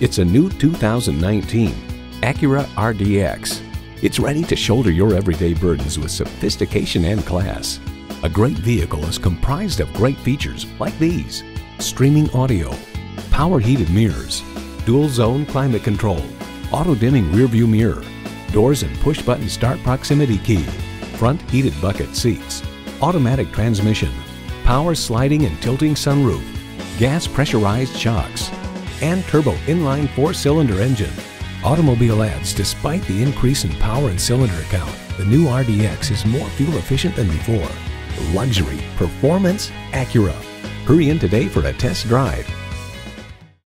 It's a new 2019 Acura RDX. It's ready to shoulder your everyday burdens with sophistication and class. A great vehicle is comprised of great features like these: streaming audio, power heated mirrors, dual zone climate control, auto dimming rear view mirror, doors and push button start proximity key, front heated bucket seats, automatic transmission, power sliding and tilting sunroof, gas pressurized shocks, and turbo inline 4-cylinder engine. Automobile adds, despite the increase in power and cylinder count, the new RDX is more fuel efficient than before. Luxury, performance, Acura. Hurry in today for a test drive.